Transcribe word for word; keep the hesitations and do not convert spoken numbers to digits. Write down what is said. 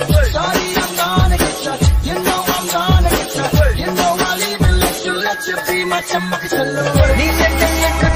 You know I'll even let you, let you be my chum.